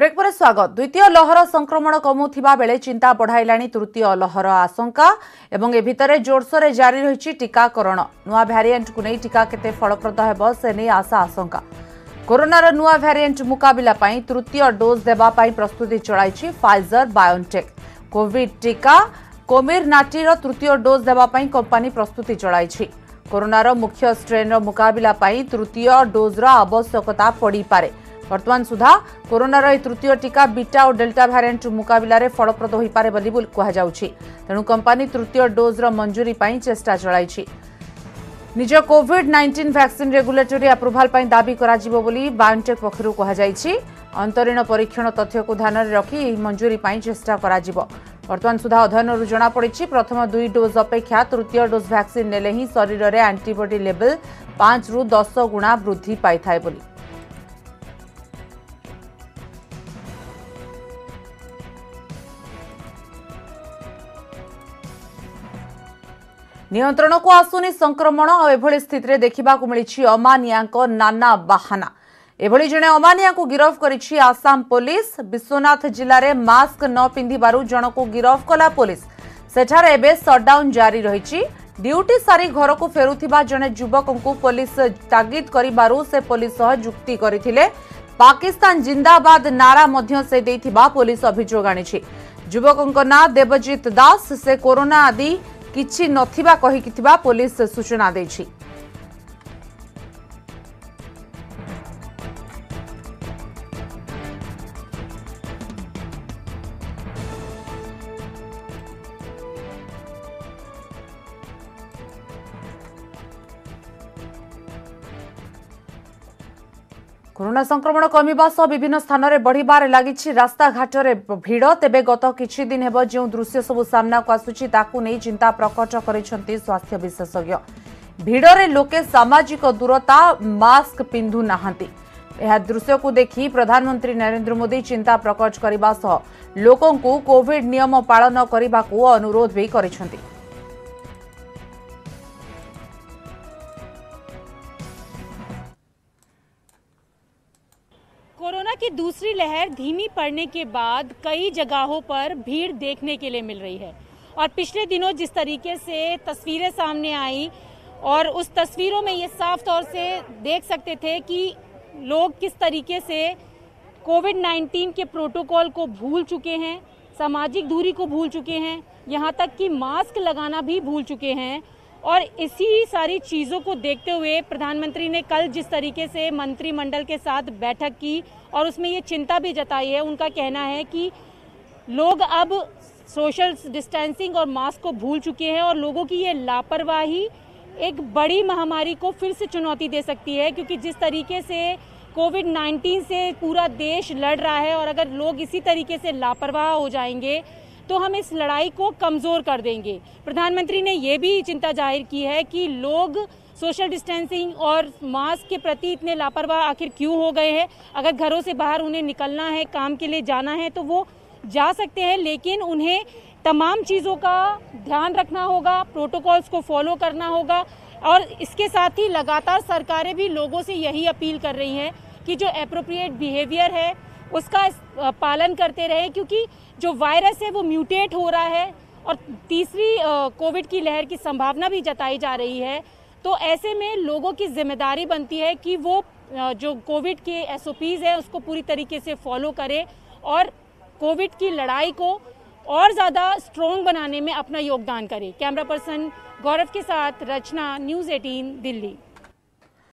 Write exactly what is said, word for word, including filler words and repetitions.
Break पर स्वागत। द्वितीय लहर संक्रमण कमुवा बेले चिंता बढ़ाइलाणी तृतीय लहर आशंका एवं ए भितर जोरसोर जारी रही टीकाकरण। नुआ भैरिएंट को नहीं टीका केते फलप्रद हेबो से नहीं आशा आशंका। कोरोनार नुआ भैरिएंट मुकाबला पाई तृतीय डोज देबा पाई प्रस्तुति चलाई फाइजर बायोनटेक। कोविड टीका कोमिरनाटीर तृतीय डोज देबा पाई कंपनी प्रस्तुति चलाई। कोरोनार मुख्य स्ट्रेन मुकाबला पाई तृतीय डोजर आवश्यकता पड़ी पारे। वर्तमान सुधा कोरोनार ए तृतीय टीका बीटा और डेल्टा भारिएंट मुकाबलें फलप्रद हो पारे बोली कहुच्छी। तेणु कंपनी तृतीय डोज्र मंजूरी चेष्टा चलाई। निज covid nineteen vaccine regulatory approval दाबी बायोनटेक पक्षर कहुई। अंतरीण परीक्षण तथ्य को ध्यान में रखी यह मंजूरी चेष्टा वर्तमान सुधा अध्ययन जमापड़ी। प्रथम दुई डोज अपेक्षा तृतीय डोज वैक्सीन नेले ही शरीर में एंटीबॉडी लेवल पांच रु दस गुणा वृद्धि पाई थाए बोली। नियंत्रण को आसुनी संक्रमण एभली स्थित देखा मिली अमानिया नाना बाहाना। एभली जड़े अमानिया को गिरफ करी आसाम पुलिस। विश्वनाथ जिले में मास्क न पिंधिबारु जन को गिरफ कला पुलिस। सेठारे एबे सटडाउन जारी रही। ड्यूटी सारी घर को फेरुथिबा जने युवक को पुलिस तागिद करिबारु से पुलिस सह जुक्ति करथिले। पाकिस्तान जिंदाबाद नारा मध्य से देथिबा पुलिस अभियोग आनिछि। युवकक ना देवजीत दास। से कोरोना आदि किछि नथिबा कहिकि थिबा पुलिस सूचना देछि। कोरोना संक्रमण कमिबा सह विभिन्न स्थान में बढ़िबार लागिछि रास्ताघाट भिड़। तेबे गत किछि दिन हेबो जो दृश्य सबु सामना को आसुछि ताकु नै चिंता प्रकट करिसंति स्वास्थ्य विशेषज्ञ। भिड़ रे लोके सामाजिक दूरता मास्क पिंधु नाहंती। एहा दृश्य को देखि प्रधानमंत्री नरेंद्र मोदी चिंता प्रकट करिबा सह लोकों को कोविड नियम पालन करिबा को अनुरोध भी करिसंति। कोरोना की दूसरी लहर धीमी पड़ने के बाद कई जगहों पर भीड़ देखने के लिए मिल रही है और पिछले दिनों जिस तरीके से तस्वीरें सामने आई और उस तस्वीरों में ये साफ तौर से देख सकते थे कि लोग किस तरीके से कोविड नाइंटीन के प्रोटोकॉल को भूल चुके हैं, सामाजिक दूरी को भूल चुके हैं, यहाँ तक कि मास्क लगाना भी भूल चुके हैं। और इसी सारी चीज़ों को देखते हुए प्रधानमंत्री ने कल जिस तरीके से मंत्रिमंडल के साथ बैठक की और उसमें ये चिंता भी जताई है। उनका कहना है कि लोग अब सोशल डिस्टेंसिंग और मास्क को भूल चुके हैं और लोगों की ये लापरवाही एक बड़ी महामारी को फिर से चुनौती दे सकती है, क्योंकि जिस तरीके से कोविड नाइंटीन से पूरा देश लड़ रहा है और अगर लोग इसी तरीके से लापरवाह हो जाएंगे तो हम इस लड़ाई को कमज़ोर कर देंगे। प्रधानमंत्री ने ये भी चिंता जाहिर की है कि लोग सोशल डिस्टेंसिंग और मास्क के प्रति इतने लापरवाह आखिर क्यों हो गए हैं। अगर घरों से बाहर उन्हें निकलना है, काम के लिए जाना है तो वो जा सकते हैं, लेकिन उन्हें तमाम चीज़ों का ध्यान रखना होगा, प्रोटोकॉल्स को फॉलो करना होगा। और इसके साथ ही लगातार सरकारें भी लोगों से यही अपील कर रही हैं कि जो एप्रोप्रिएट बिहेवियर है उसका पालन करते रहें, क्योंकि जो वायरस है वो म्यूटेट हो रहा है और तीसरी कोविड की लहर की संभावना भी जताई जा रही है। तो ऐसे में लोगों की जिम्मेदारी बनती है कि वो जो कोविड के एस ओ पीज़ हैं उसको पूरी तरीके से फॉलो करें और कोविड की लड़ाई को और ज़्यादा स्ट्रॉन्ग बनाने में अपना योगदान करें। कैमरा पर्सन गौरव के साथ रचना, न्यूज़ एटीन दिल्ली।